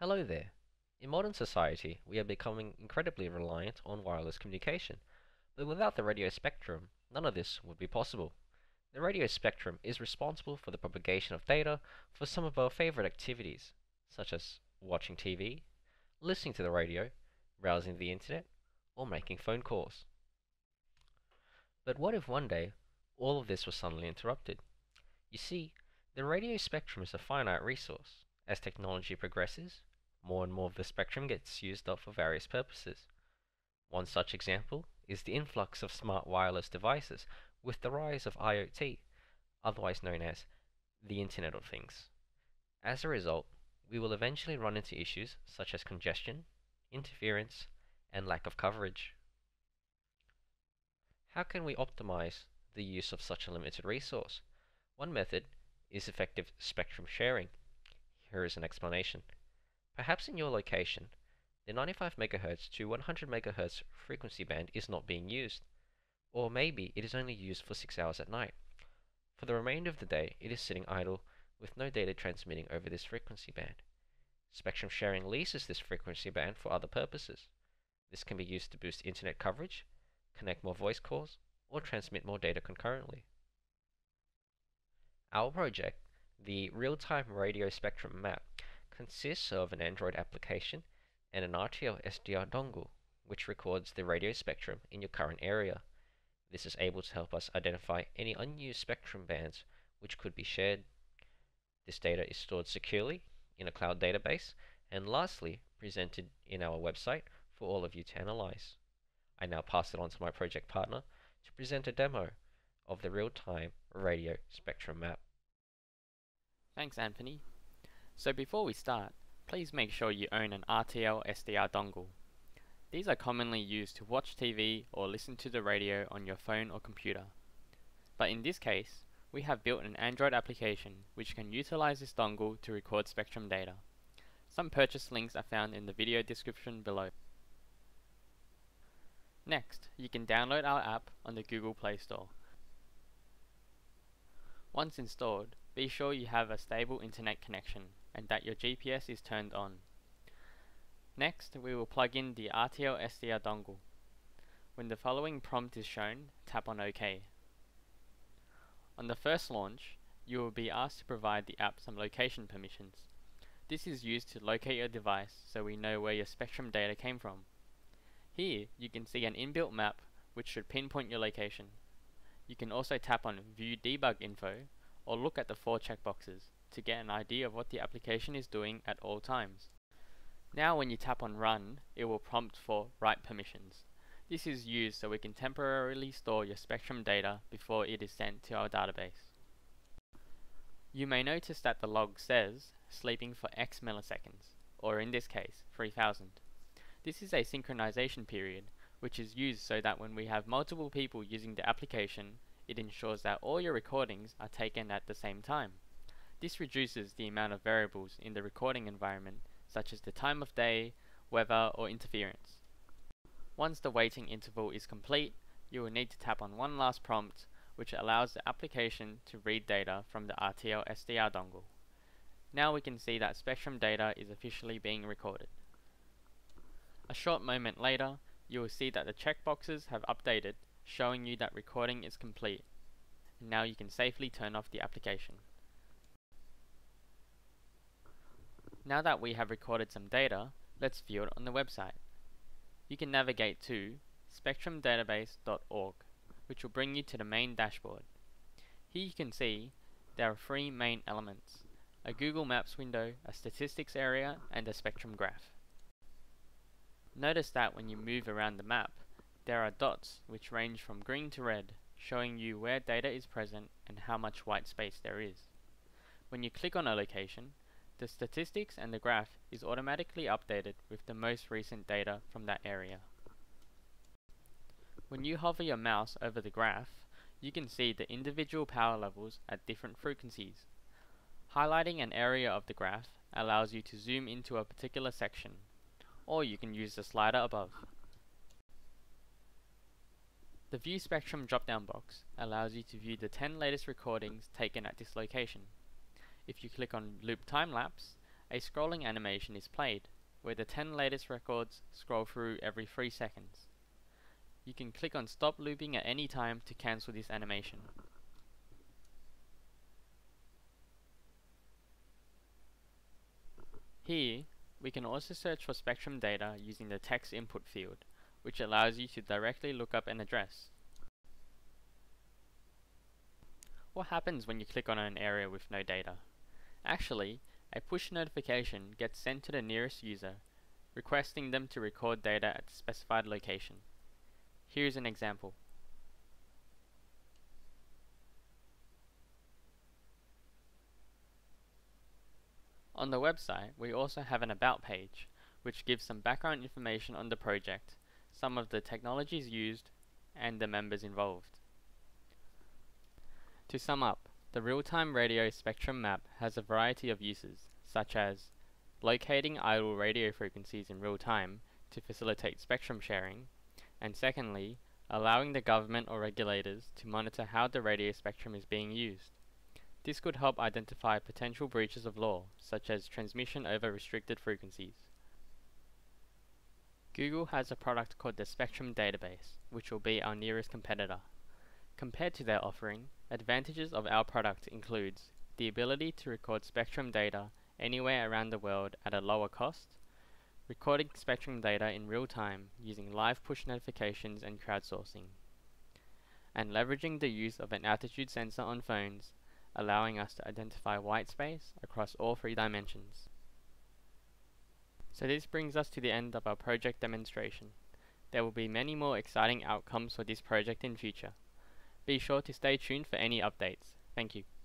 Hello there. In modern society, we are becoming incredibly reliant on wireless communication, but without the radio spectrum, none of this would be possible. The radio spectrum is responsible for the propagation of data for some of our favorite activities, such as watching TV, listening to the radio, browsing the internet, or making phone calls. But what if one day, all of this was suddenly interrupted? You see, the radio spectrum is a finite resource. As technology progresses, more and more of the spectrum gets used up for various purposes. One such example is the influx of smart wireless devices with the rise of IoT, otherwise known as the Internet of Things. As a result, we will eventually run into issues such as congestion, interference, and lack of coverage. How can we optimize the use of such a limited resource? One method is effective spectrum sharing. Here is an explanation. Perhaps in your location, the 95 MHz to 100 MHz frequency band is not being used, or maybe it is only used for 6 hours at night. For the remainder of the day, it is sitting idle with no data transmitting over this frequency band. Spectrum sharing leases this frequency band for other purposes. This can be used to boost internet coverage, connect more voice calls, or transmit more data concurrently. Our project, the Real-Time Radio Spectrum Map, consists of an Android application and an RTL-SDR dongle, which records the radio spectrum in your current area. This is able to help us identify any unused spectrum bands which could be shared. This data is stored securely in a cloud database and lastly presented in our website for all of you to analyze. I now pass it on to my project partner to present a demo of the Real-Time Radio Spectrum Map. Thanks, Anthony. So before we start, please make sure you own an RTL-SDR dongle. These are commonly used to watch TV or listen to the radio on your phone or computer. But in this case, we have built an Android application which can utilize this dongle to record spectrum data. Some purchase links are found in the video description below. Next, you can download our app on the Google Play Store. Once installed, be sure you have a stable internet connection and that your GPS is turned on. Next, we will plug in the RTL-SDR dongle. When the following prompt is shown, tap on OK. On the first launch, you will be asked to provide the app some location permissions. This is used to locate your device so we know where your spectrum data came from. Here, you can see an inbuilt map which should pinpoint your location. You can also tap on View Debug Info or look at the 4 checkboxes to get an idea of what the application is doing at all times. Now when you tap on Run, it will prompt for Write Permissions. This is used so we can temporarily store your spectrum data before it is sent to our database. You may notice that the log says sleeping for X milliseconds, or in this case 3000. This is a synchronization period which is used so that when we have multiple people using the application, it ensures that all your recordings are taken at the same time. This reduces the amount of variables in the recording environment, such as the time of day, weather, or interference. Once the waiting interval is complete, you will need to tap on one last prompt, which allows the application to read data from the RTL-SDR dongle. Now we can see that spectrum data is officially being recorded. A short moment later, you will see that the checkboxes have updated, showing you that recording is complete. Now you can safely turn off the application. Now that we have recorded some data, let's view it on the website. You can navigate to spectrumdatabase.org, which will bring you to the main dashboard. Here you can see there are 3 main elements: a Google Maps window, a statistics area, and a spectrum graph. Notice that when you move around the map, there are dots which range from green to red, showing you where data is present and how much white space there is. When you click on a location, the statistics and the graph is automatically updated with the most recent data from that area. When you hover your mouse over the graph, you can see the individual power levels at different frequencies. Highlighting an area of the graph allows you to zoom into a particular section, or you can use the slider above. The View Spectrum drop-down box allows you to view the 10 latest recordings taken at this location. If you click on Loop Time Lapse, a scrolling animation is played, where the 10 latest records scroll through every 3 seconds. You can click on Stop Looping at any time to cancel this animation. Here, we can also search for spectrum data using the text input field, which allows you to directly look up an address. What happens when you click on an area with no data? Actually, a push notification gets sent to the nearest user, requesting them to record data at the specified location. Here's an example. On the website, we also have an About page, which gives some background information on the project, some of the technologies used, and the members involved. To sum up, the real-time radio spectrum map has a variety of uses, such as locating idle radio frequencies in real time to facilitate spectrum sharing, and secondly, allowing the government or regulators to monitor how the radio spectrum is being used. This could help identify potential breaches of law, such as transmission over restricted frequencies. Google has a product called the Spectrum Database, which will be our nearest competitor. Compared to their offering, advantages of our product includes the ability to record spectrum data anywhere around the world at a lower cost, recording spectrum data in real time using live push notifications and crowdsourcing, and leveraging the use of an altitude sensor on phones, allowing us to identify white space across all 3 dimensions. So this brings us to the end of our project demonstration. There will be many more exciting outcomes for this project in future. Be sure to stay tuned for any updates. Thank you.